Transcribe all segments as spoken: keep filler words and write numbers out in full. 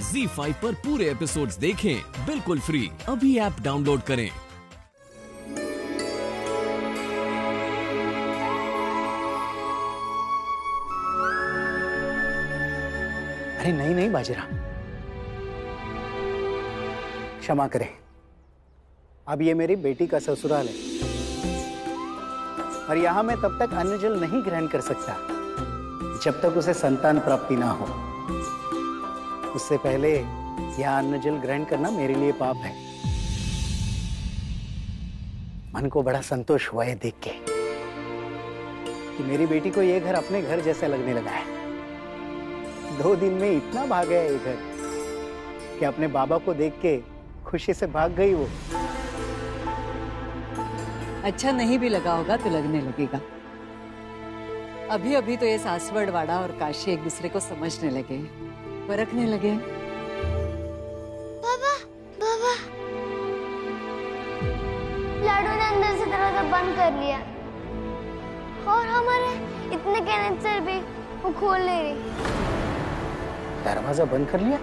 ज़ी five पर पूरे episodes देखें बिल्कुल फ्री। अभी ऐप डाउनलोड करें। अरे नहीं नहीं बाजीराम, क्षमा करें। अब ये मेरी बेटी का ससुराल है और यहां मैं तब तक अन्न जल नहीं ग्रहण कर सकता जब तक उसे संतान प्राप्ति ना हो। उससे पहले यह अन्न जल ग्रहण करना मेरे लिए पाप है। मन को बड़ा संतोष हुआ है देख के कि मेरी बेटी को यह घर अपने घर जैसा लगने लगा है। दो दिन में इतना भाग गया ये घर कि अपने बाबा को देख के खुशी से भाग गई वो। अच्छा नहीं भी लगा होगा तो लगने लगेगा। अभी अभी तो ये सासवड़वाड़ा और काशी एक दूसरे को समझने लगे, परखने लगे। बाबा, बाबा, लाडू ने अंदर से दरवाजा बंद कर लिया और हमारे इतने कहने से भी वो खोल ले रही। दरवाजा बंद कर लिया?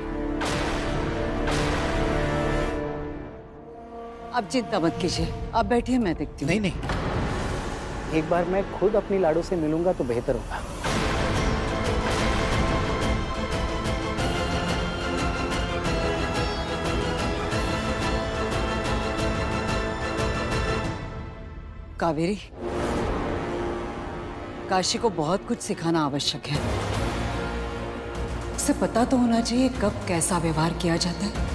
अब चिंता मत कीजिए, आप बैठिए, मैं देखती हूँ। नहीं नहीं, एक बार मैं खुद अपनी लाडू से मिलूंगा तो बेहतर होगा। कावेरी, काशी को बहुत कुछ सिखाना आवश्यक है। से पता तो होना चाहिए कब कैसा व्यवहार किया जाता है।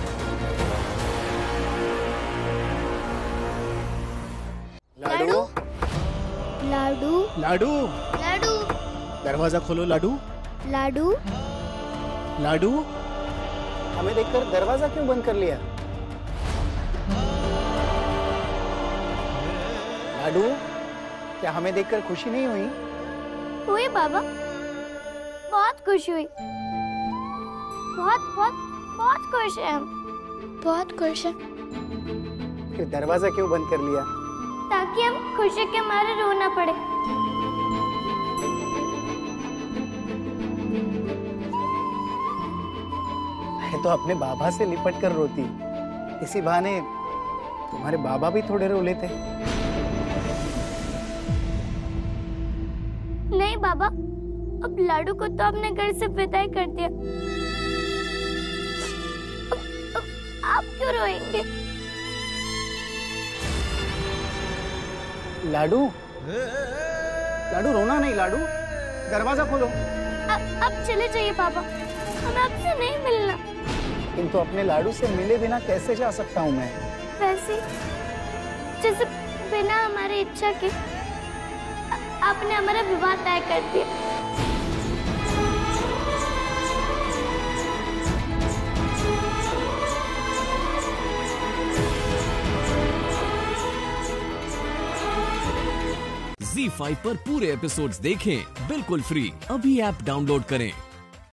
लाडू लाडू लाडू लाडू, दरवाजा खोलो लाडू लाडू लाडू। हमें देखकर दरवाजा क्यों बंद कर लिया? लाडू, क्या हमें देखकर खुशी नहीं हुई? हुई बाबा, बहुत खुशी हुई। बहुत बहुत बहुत खुश है, बहुत खुश है। फिर दरवाजा क्यों बंद कर लिया? ताकि हम खुशी के मारे रोना पड़े। मैं तो अपने बाबा से लिपट कर रोती, इसी बहाने तुम्हारे बाबा भी थोड़े रो लेते। नहीं बाबा, अब लाडू को तो अपने घर से विदाई कर दिया, आप क्यों रोएंगे? लाडू लाडू, रोना नहीं लाडू, दरवाजा खोलो। अब चले जाइए पापा, हमें आपसे नहीं मिलना। किंतु अपने लाडू से मिले बिना कैसे जा सकता हूँ मैं? वैसे जैसे बिना हमारी इच्छा के आपने हमारा विवाह तय कर दिया। ज़ी फाइव पर पूरे एपिसोड्स देखें बिल्कुल फ्री। अभी ऐप डाउनलोड करें।